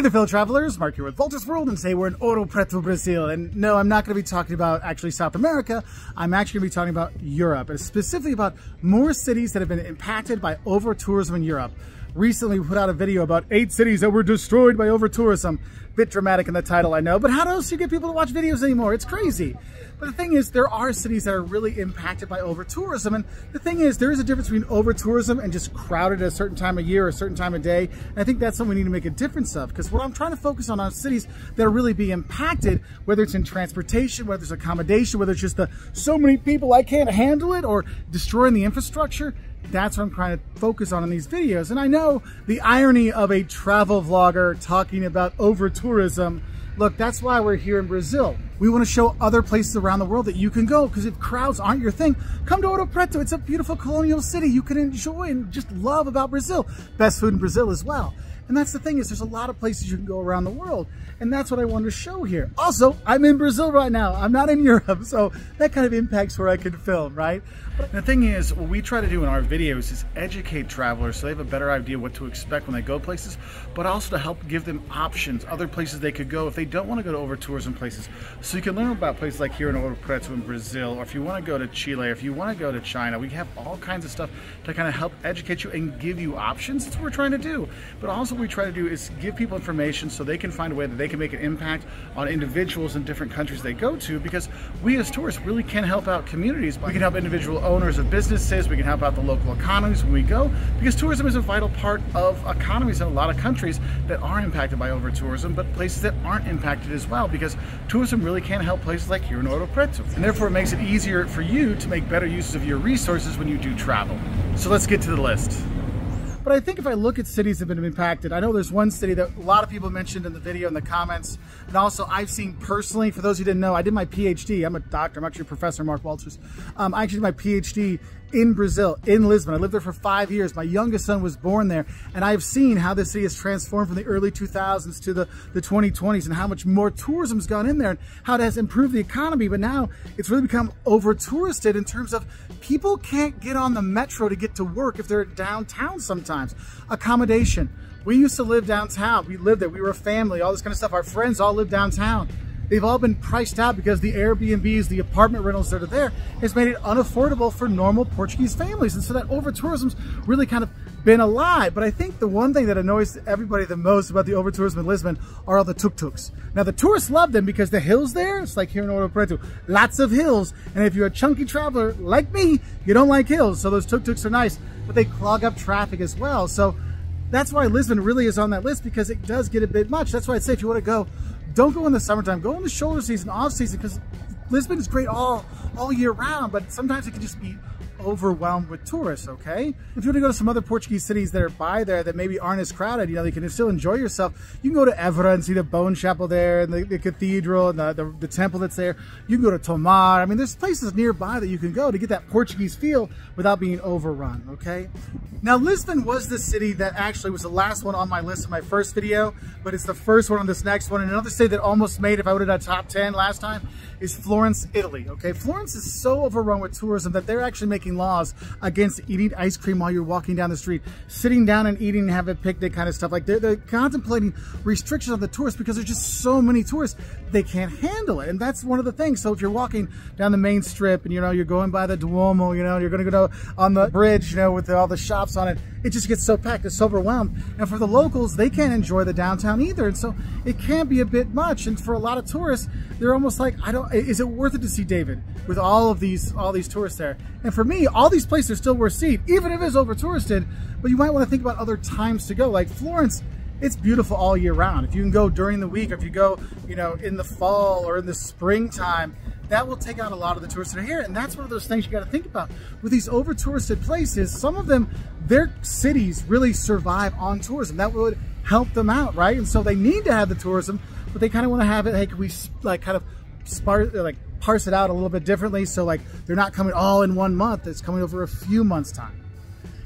Hey there fellow travelers, Mark here with Wolters World, and today we're in Ouro Preto, Brazil. And no, I'm not going to be talking about actually South America, I'm actually going to be talking about Europe, and specifically about more cities that have been impacted by over-tourism in Europe. Recently we put out a video about 8 cities that were destroyed by over-tourism. Bit dramatic in the title, I know, but how else do you get people to watch videos anymore? It's crazy. But the thing is, there are cities that are really impacted by over-tourism, and the thing is, there is a difference between over-tourism and just crowded at a certain time of year or a certain time of day, and I think that's something we need to make a difference of. Because what I'm trying to focus on are cities that are really being impacted, whether it's in transportation, whether it's accommodation, whether it's just the so many people I can't handle it, or destroying the infrastructure. That's what I'm trying to focus on in these videos. And I know the irony of a travel vlogger talking about over-tourism. Look, that's why we're here in Brazil. We want to show other places around the world that you can go, because if crowds aren't your thing, come to Ouro Preto. It's a beautiful colonial city you can enjoy and just love about Brazil. Best food in Brazil as well. And that's the thing, is there's a lot of places you can go around the world. And that's what I wanted to show here. Also, I'm in Brazil right now. I'm not in Europe, so that kind of impacts where I can film, right? But the thing is, what we try to do in our videos is educate travelers so they have a better idea what to expect when they go places, but also to help give them options, other places they could go if they don't want to go to over-tourism places. So you can learn about places like here in Ouro Preto in Brazil, or if you want to go to Chile, or if you want to go to China. We have all kinds of stuff to kind of help educate you and give you options. That's what we're trying to do. But also what we try to do is give people information so they can find a way that they can make an impact on individuals in different countries they go to, because we as tourists really can help out communities. We can help individual owners of businesses, we can help out the local economies when we go, because tourism is a vital part of economies in a lot of countries that are impacted by over-tourism, but places that aren't impacted as well, because tourism really can help places like here in Ouro Preto. And therefore it makes it easier for you to make better uses of your resources when you do travel. So let's get to the list. But I think if I look at cities that have been impacted, I know there's one city that a lot of people mentioned in the video in the comments, and also I've seen personally, for those who didn't know, I did my PhD. I'm a doctor, I'm actually a professor, Mark Wolters. I actually did my PhD in Brazil, in Lisbon. I lived there for 5 years. My youngest son was born there, and I've seen how this city has transformed from the early 2000s to the 2020s, and how much more tourism's gone in there, and how it has improved the economy. But now it's really become over-touristed in terms of people can't get on the metro to get to work if they're downtown sometimes. Accommodation. We used to live downtown. We lived there. We were a family, all this kind of stuff. Our friends all lived downtown. They've all been priced out because the Airbnbs, the apartment rentals that are there, has made it unaffordable for normal Portuguese families. And so that over-tourism's really kind of been a lie. But I think the one thing that annoys everybody the most about the over-tourism in Lisbon are all the tuk-tuks. Now the tourists love them because the hills there, it's like here in Ouro Preto, lots of hills. And if you're a chunky traveler like me, you don't like hills. So those tuk-tuks are nice, but they clog up traffic as well. So that's why Lisbon really is on that list, because it does get a bit much. That's why I'd say if you want to go, don't go in the summertime, go in the shoulder season, off season, because Lisbon is great all year round, but sometimes it can just be overwhelmed with tourists, okay? If you want to go to some other Portuguese cities that are by there that maybe aren't as crowded, you know, you can still enjoy yourself. You can go to Évora and see the Bone Chapel there, and the cathedral, and the temple that's there. You can go to Tomar. I mean, there's places nearby that you can go to get that Portuguese feel without being overrun, okay? Now, Lisbon was the city that actually was the last one on my list in my first video, but it's the first one on this next one. And another city that almost made, if I would have done top 10 last time, is Florence, Italy, okay? Florence is so overrun with tourism that they're actually making laws against eating ice cream while you're walking down the street, sitting down and eating and having a picnic kind of stuff. Like they're contemplating restrictions on the tourists because there's just so many tourists, they can't handle it. And that's one of the things. So if you're walking down the main strip and, you know, you're going by the Duomo, you know, you're going to go on the bridge, you know, with all the shops on it, it just gets so packed, it's so overwhelmed. And for the locals, they can't enjoy the downtown either. And so it can be a bit much. And for a lot of tourists, they're almost like, is it worth it to see David with all these tourists there? And for me, all these places are still worth seeing, even if it's over-touristed, but you might want to think about other times to go. Like Florence, it's beautiful all year round. If you can go during the week, or if you go, you know, in the fall or in the springtime, that will take out a lot of the tourists that are here. And that's one of those things you got to think about. With these over-touristed places, some of them, their cities really survive on tourism. That would help them out, right? And so they need to have the tourism, but they kind of want to have it, hey, can we like kind of parse it out a little bit differently, so like they're not coming all in one month, it's coming over a few months time.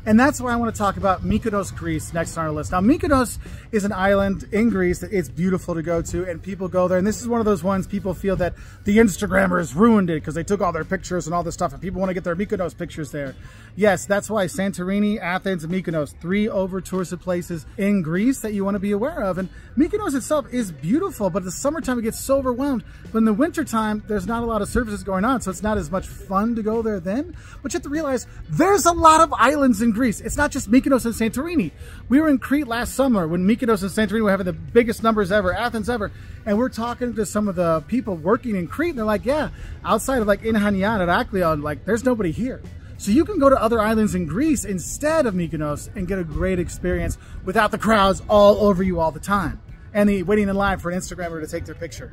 And that's where I want to talk about Mykonos, Greece, next on our list. Now, Mykonos is an island in Greece that is beautiful to go to, and people go there. And this is one of those ones people feel that the Instagrammers ruined it because they took all their pictures and all this stuff, and people want to get their Mykonos pictures there. Yes, that's why Santorini, Athens, and Mykonos, three over-touristed places in Greece that you want to be aware of. And Mykonos itself is beautiful, but in the summertime, it gets so overwhelmed. But in the wintertime, there's not a lot of services going on, so it's not as much fun to go there then. But you have to realize there's a lot of islands in Greece. It's not just Mykonos and Santorini. We were in Crete last summer when Mykonos and Santorini were having the biggest numbers ever, Athens ever, and we're talking to some of the people working in Crete, and they're like, yeah, outside of like Inhanian or Heraklion, like there's nobody here. So you can go to other islands in Greece instead of Mykonos and get a great experience without the crowds all over you all the time and the waiting in line for an Instagrammer to take their picture.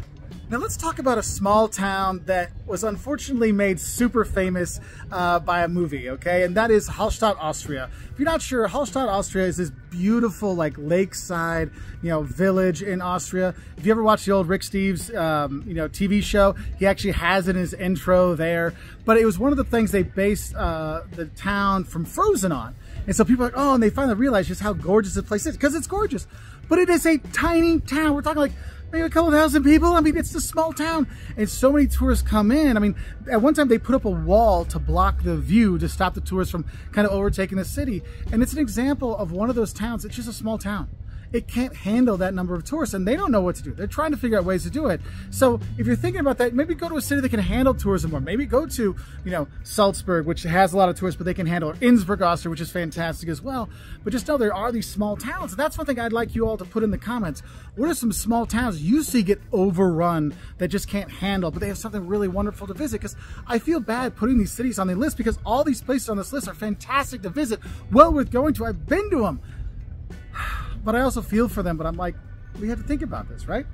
Now let's talk about a small town that was unfortunately made super famous by a movie, okay? And that is Hallstatt, Austria. If you're not sure, Hallstatt, Austria is this beautiful like lakeside, you know, village in Austria. If you ever watched the old Rick Steves, you know, TV show, he actually has it in his intro there. But it was one of the things they based the town from Frozen on. And so people are like, oh, and they finally realize just how gorgeous this place is, because it's gorgeous. But it is a tiny town. We're talking like maybe a couple thousand people. I mean, it's a small town, and so many tourists come in. I mean, at one time they put up a wall to block the view to stop the tourists from kind of overtaking the city. And it's an example of one of those towns. It's just a small town. It can't handle that number of tourists, and they don't know what to do. They're trying to figure out ways to do it. So if you're thinking about that, maybe go to a city that can handle tourism more. Maybe go to, you know, Salzburg, which has a lot of tourists, but they can handle, or Innsbruck, Austria, which is fantastic as well. But just know there are these small towns. And that's one thing I'd like you all to put in the comments. What are some small towns you see get overrun that just can't handle, but they have something really wonderful to visit? Because I feel bad putting these cities on the list, because all these places on this list are fantastic to visit, well worth going to. I've been to them. But I also feel for them, but I'm like, we have to think about this, right?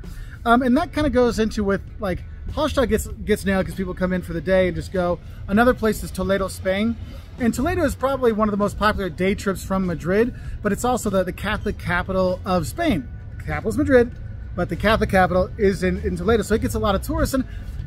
And that kind of goes into with, like, Hallstatt gets nailed because people come in for the day and just go. Another place is Toledo, Spain. And Toledo is probably one of the most popular day trips from Madrid, but it's also the Catholic capital of Spain. The capital is Madrid, but the Catholic capital is in Toledo. So it gets a lot of tourists. And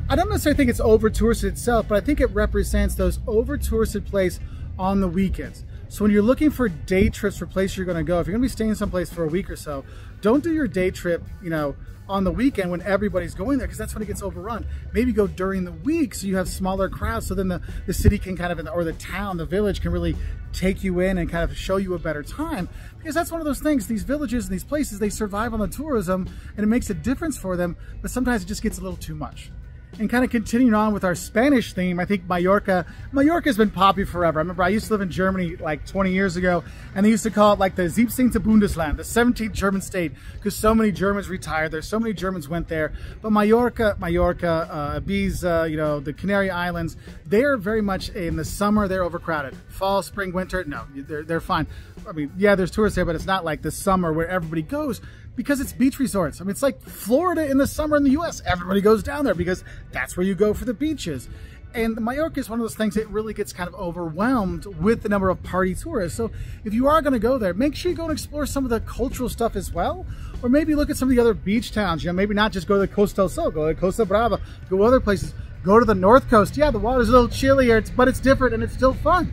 I don't necessarily think it's over-touristed itself, but I think it represents those over-touristed places on the weekends. So when you're looking for day trips for places you're going to go, if you're going to be staying someplace for a week or so, don't do your day trip, you know, on the weekend when everybody's going there, because that's when it gets overrun. Maybe go during the week so you have smaller crowds, so then the city can kind of, or the town, the village can really take you in and kind of show you a better time. Because that's one of those things, these villages and these places, they survive on the tourism and it makes a difference for them, but sometimes it just gets a little too much. And kind of continuing on with our Spanish theme, I think Mallorca's been popular forever. I remember I used to live in Germany like 20 years ago, and they used to call it like the 17th Bundesland, the 17th German state, because so many Germans retired there, so many Germans went there. But Mallorca, Ibiza, you know, the Canary Islands, they're very much in the summer, they're overcrowded. Fall, spring, winter, no, they're fine. I mean, yeah, there's tourists there, but it's not like the summer where everybody goes, because it's beach resorts. I mean, it's like Florida in the summer in the US. Everybody goes down there because that's where you go for the beaches. And Mallorca is one of those things that really gets kind of overwhelmed with the number of party tourists. So if you are going to go there, make sure you go and explore some of the cultural stuff as well. Or maybe look at some of the other beach towns. You know, maybe not just go to the Costa del Sol, go to Costa Brava, go to other places. Go to the North Coast. Yeah, the water's a little chillier, but it's different and it's still fun.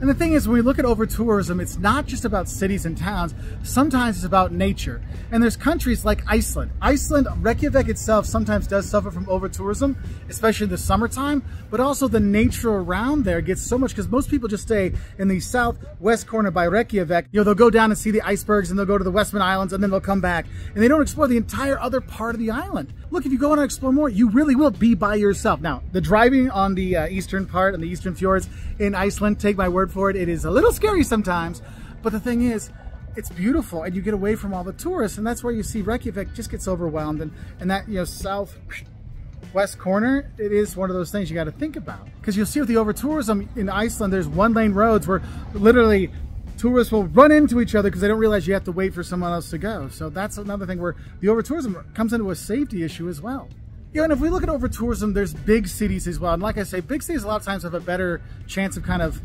And the thing is, when we look at over-tourism, it's not just about cities and towns. Sometimes it's about nature. And there's countries like Iceland. Iceland, Reykjavik itself sometimes does suffer from over-tourism, especially in the summertime, but also the nature around there gets so much, because most people just stay in the southwest corner by Reykjavik. You know, they'll go down and see the icebergs, and they'll go to the Westman Islands, and then they'll come back. And they don't explore the entire other part of the island. Look, if you go on and explore more, you really will be by yourself. Now, the driving on the eastern part, on the eastern fjords in Iceland, take my word for it, it is a little scary sometimes, but the thing is, it's beautiful and you get away from all the tourists, and that's where you see Reykjavik just gets overwhelmed, and that, you know, southwest corner, it is one of those things you got to think about, because you'll see with the over tourism in Iceland, there's one-lane roads where literally tourists will run into each other because they don't realize you have to wait for someone else to go. So that's another thing where the over tourism comes into a safety issue as well. Yeah, and if we look at over tourism, there's big cities as well, and like I say, big cities a lot of times have a better chance of kind of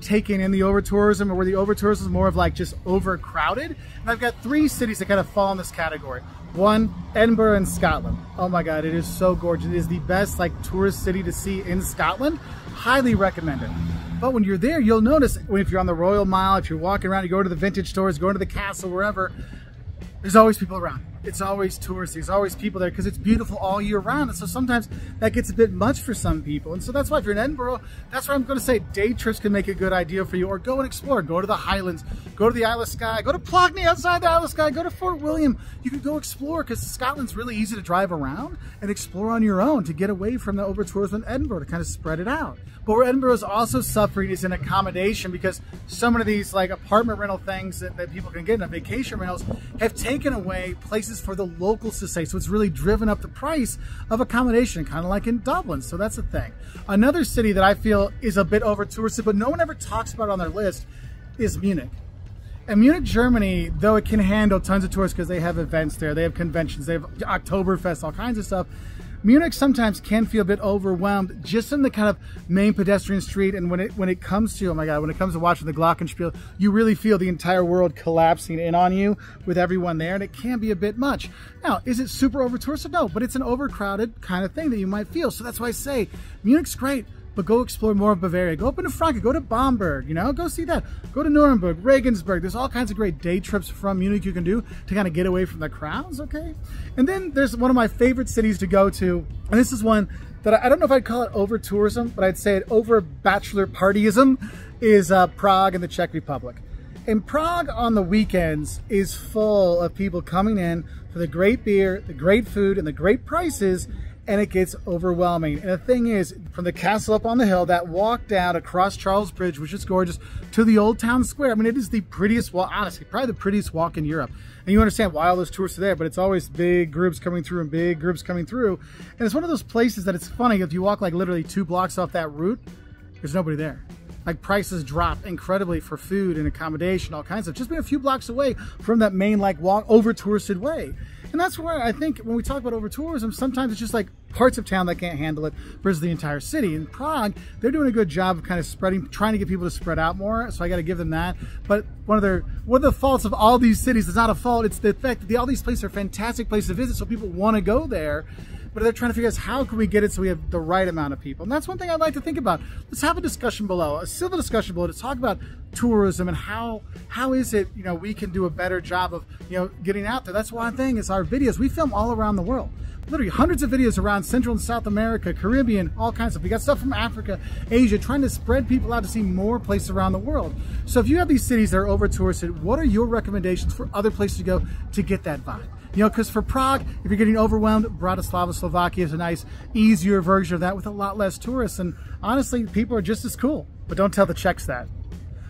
taking in the over-tourism, or where the over-tourism is more of like just overcrowded. And I've got three cities that kind of fall in this category. One, Edinburgh in Scotland. Oh my God, it is so gorgeous. It is the best like tourist city to see in Scotland. Highly recommend it. But when you're there, you'll notice if you're on the Royal Mile, if you're walking around, you go to the vintage stores, go to the castle, wherever, there's always people around. It's always touristy, there's always people there because it's beautiful all year round. And so sometimes that gets a bit much for some people. And so that's why if you're in Edinburgh, that's where I'm going to say day trips can make a good idea for you, or go and explore, go to the Highlands, go to the Isle of Skye, go to Plockney outside the Isle of Skye, go to Fort William. You can go explore because Scotland's really easy to drive around and explore on your own to get away from the over-tourism in Edinburgh, to kind of spread it out. But where Edinburgh is also suffering is in accommodation, because so many of these like apartment rental things that people can get in vacation rentals have taken away places for the locals to stay, so it's really driven up the price of accommodation, kind of like in Dublin. So that's a thing. Another city that I feel is a bit over touristed, but no one ever talks about it on their list, is Munich. And Munich, Germany, though it can handle tons of tourists because they have events there, they have conventions, they have Oktoberfest, all kinds of stuff. Munich sometimes can feel a bit overwhelmed just in the kind of main pedestrian street, and when it comes to, oh my God, when it comes to watching the Glockenspiel, you really feel the entire world collapsing in on you with everyone there, and it can be a bit much. Now, is it super over-touristed? No, but it's an overcrowded kind of thing that you might feel. So that's why I say Munich's great, but go explore more of Bavaria. Go up into Franconia, go to Bamberg, you know, go see that. Go to Nuremberg, Regensburg. There's all kinds of great day trips from Munich you can do to kind of get away from the crowds, okay? And then there's one of my favorite cities to go to, and this is one that I don't know if I'd call it over tourism, but I'd say it over bachelor partyism, is Prague in the Czech Republic. And Prague on the weekends is full of people coming in for the great beer, the great food, and the great prices, and it gets overwhelming. And the thing is, from the castle up on the hill, that walk down across Charles Bridge, which is gorgeous, to the Old Town Square, I mean, it is the prettiest walk, honestly, probably the prettiest walk in Europe. And you understand why all those tourists are there, but it's always big groups coming through and big groups coming through. And it's one of those places that it's funny, if you walk like literally 2 blocks off that route, there's nobody there. Like, prices drop incredibly for food and accommodation, all kinds of, just being a few blocks away from that main like walk, over touristed way. And that's where I think when we talk about over tourism, sometimes it's just like parts of town that can't handle it versus the entire city. In Prague, they're doing a good job of kind of spreading, trying to get people to spread out more. So I got to give them that. But one of the faults of all these cities is not a fault. It's the fact that all these places are fantastic places to visit, so people want to go there. But they're trying to figure out how can we get it so we have the right amount of people. And that's one thing I'd like to think about. Let's have a discussion below, a civil discussion below, to talk about tourism and how is it, you know, we can do a better job of, you know, getting out there. That's one thing is our videos. We film all around the world. Literally hundreds of videos around Central and South America, Caribbean, all kinds of stuff. We got stuff from Africa, Asia, trying to spread people out to see more places around the world. So if you have these cities that are over touristed, what are your recommendations for other places to go to get that vibe? You know, because for Prague, if you're getting overwhelmed, Bratislava, Slovakia is a nice, easier version of that with a lot less tourists. And honestly, people are just as cool. But don't tell the Czechs that.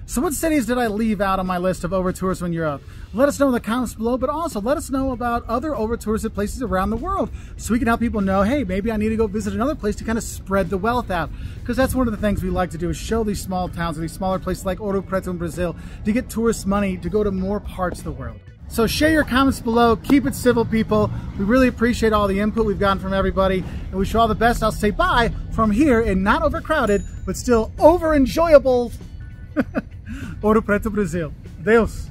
So what cities did I leave out on my list of over-tourism in Europe? Let us know in the comments below, but also let us know about other over-touristed places around the world so we can help people know, hey, maybe I need to go visit another place to kind of spread the wealth out. Because that's one of the things we like to do, is show these small towns or these smaller places like Ouro Preto in Brazil to get tourists money to go to more parts of the world. So share your comments below. Keep it civil, people. We really appreciate all the input we've gotten from everybody, and wish you all the best. I'll say bye from here in not overcrowded, but still over enjoyable Ouro Preto, Brazil. Deus.